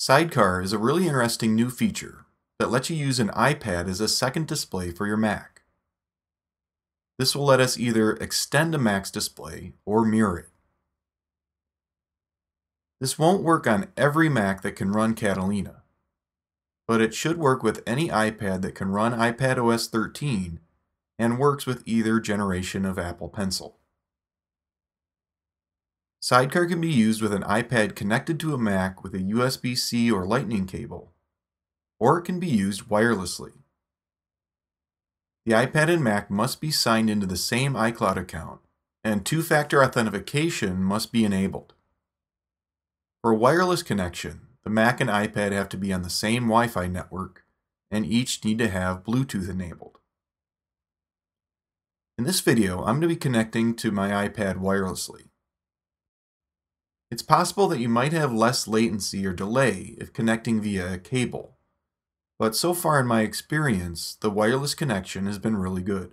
Sidecar is a really interesting new feature that lets you use an iPad as a second display for your Mac. This will let us either extend a Mac's display or mirror it. This won't work on every Mac that can run Catalina, but it should work with any iPad that can run iPadOS 13 and works with either generation of Apple Pencil. Sidecar can be used with an iPad connected to a Mac with a USB-C or Lightning cable, or it can be used wirelessly. The iPad and Mac must be signed into the same iCloud account, and two-factor authentication must be enabled. For wireless connection, the Mac and iPad have to be on the same Wi-Fi network, and each need to have Bluetooth enabled. In this video, I'm going to be connecting to my iPad wirelessly. It's possible that you might have less latency or delay if connecting via a cable, but so far in my experience, the wireless connection has been really good.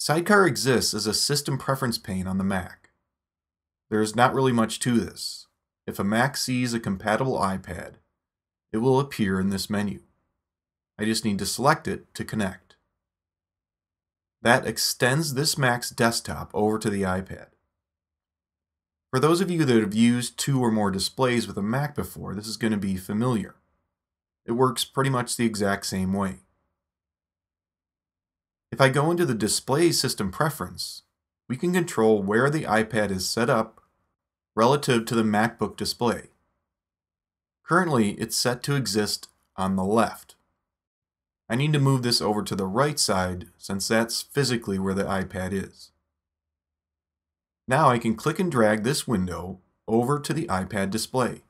Sidecar exists as a system preference pane on the Mac. There is not really much to this. If a Mac sees a compatible iPad, it will appear in this menu. I just need to select it to connect. That extends this Mac's desktop over to the iPad. For those of you that have used two or more displays with a Mac before, this is going to be familiar. It works pretty much the exact same way. If I go into the Display System Preference, we can control where the iPad is set up relative to the MacBook display. Currently, it's set to exist on the left. I need to move this over to the right side since that's physically where the iPad is. Now I can click and drag this window over to the iPad display.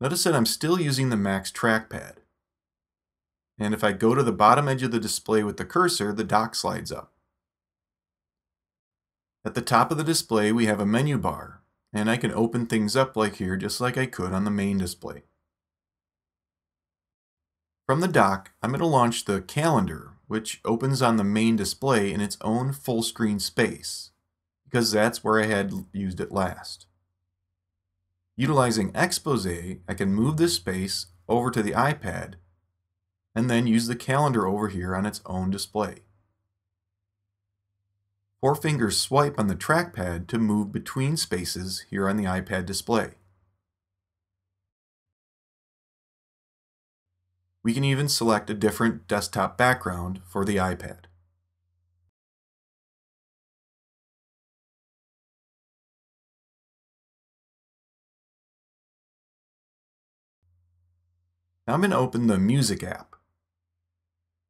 Notice that I'm still using the Mac's trackpad. And if I go to the bottom edge of the display with the cursor, the dock slides up. At the top of the display we have a menu bar, and I can open things up like here just like I could on the main display. From the dock, I'm going to launch the calendar, which opens on the main display in its own full screen space, because that's where I had used it last. Utilizing Exposé, I can move this space over to the iPad and then use the calendar over here on its own display. Four-finger swipe on the trackpad to move between spaces here on the iPad display. We can even select a different desktop background for the iPad. Now I'm going to open the Music app.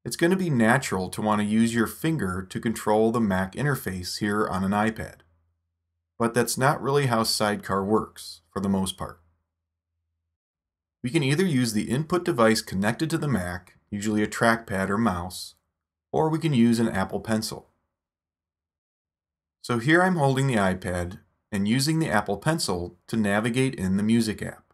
It's going to be natural to want to use your finger to control the Mac interface here on an iPad, but that's not really how Sidecar works for the most part. We can either use the input device connected to the Mac, usually a trackpad or mouse, or we can use an Apple Pencil. So here I'm holding the iPad and using the Apple Pencil to navigate in the Music app.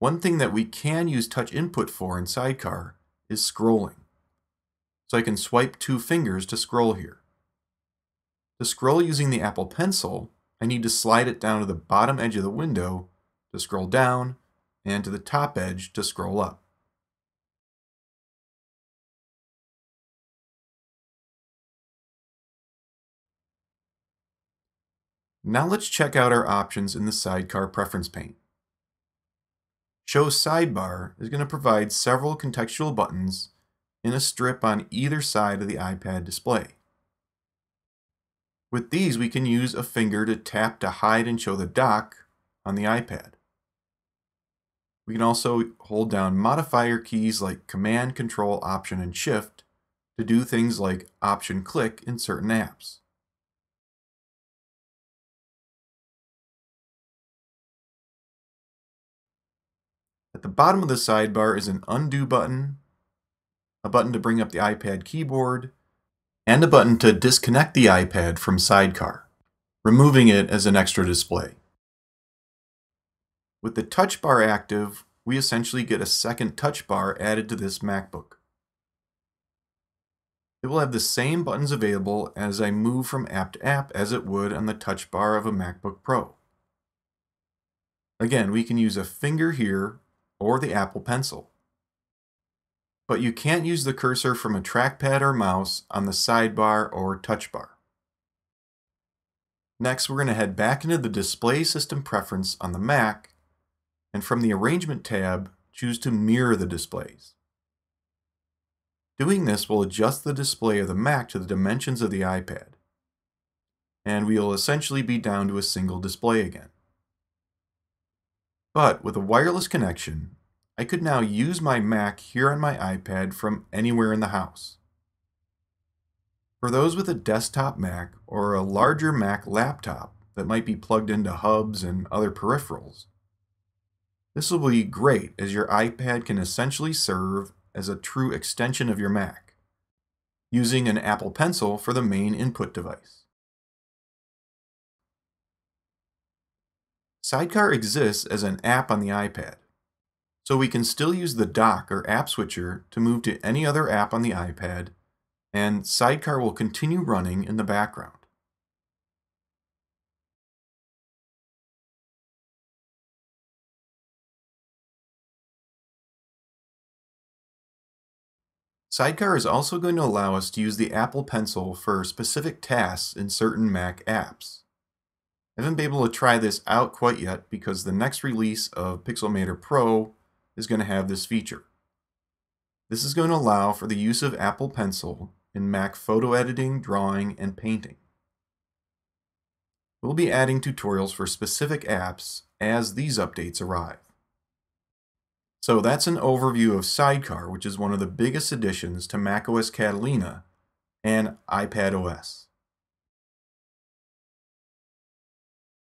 One thing that we can use touch input for in Sidecar is scrolling. So I can swipe two fingers to scroll here. To scroll using the Apple Pencil, I need to slide it down to the bottom edge of the window to scroll down and to the top edge to scroll up. Now let's check out our options in the Sidecar preference pane. Show Sidebar is going to provide several contextual buttons in a strip on either side of the iPad display. With these, we can use a finger to tap to hide and show the dock on the iPad. We can also hold down modifier keys like Command, Control, Option, and Shift to do things like Option Click in certain apps. At the bottom of the sidebar is an undo button, a button to bring up the iPad keyboard, and a button to disconnect the iPad from Sidecar, removing it as an extra display. With the touch bar active, we essentially get a second touch bar added to this MacBook. It will have the same buttons available as I move from app to app as it would on the touch bar of a MacBook Pro. Again, we can use a finger here or the Apple Pencil. But you can't use the cursor from a trackpad or mouse on the sidebar or touch bar. Next, we're going to head back into the Display System Preference on the Mac, and from the Arrangement tab, choose to mirror the displays. Doing this will adjust the display of the Mac to the dimensions of the iPad, and we will essentially be down to a single display again. But with a wireless connection, I could now use my Mac here on my iPad from anywhere in the house. For those with a desktop Mac or a larger Mac laptop that might be plugged into hubs and other peripherals, this will be great as your iPad can essentially serve as a true extension of your Mac, using an Apple Pencil for the main input device. Sidecar exists as an app on the iPad, so we can still use the dock or app switcher to move to any other app on the iPad, and Sidecar will continue running in the background. Sidecar is also going to allow us to use the Apple Pencil for specific tasks in certain Mac apps. I haven't been able to try this out quite yet because the next release of Pixelmator Pro is going to have this feature. This is going to allow for the use of Apple Pencil in Mac photo editing, drawing, and painting. We'll be adding tutorials for specific apps as these updates arrive. So that's an overview of Sidecar, which is one of the biggest additions to macOS Catalina and iPadOS.